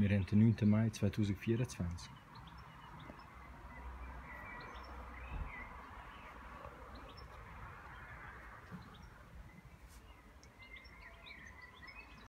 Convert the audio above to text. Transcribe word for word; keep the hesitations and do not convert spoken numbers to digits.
Wir haben den neunten Mai zweitausendvierundzwanzig.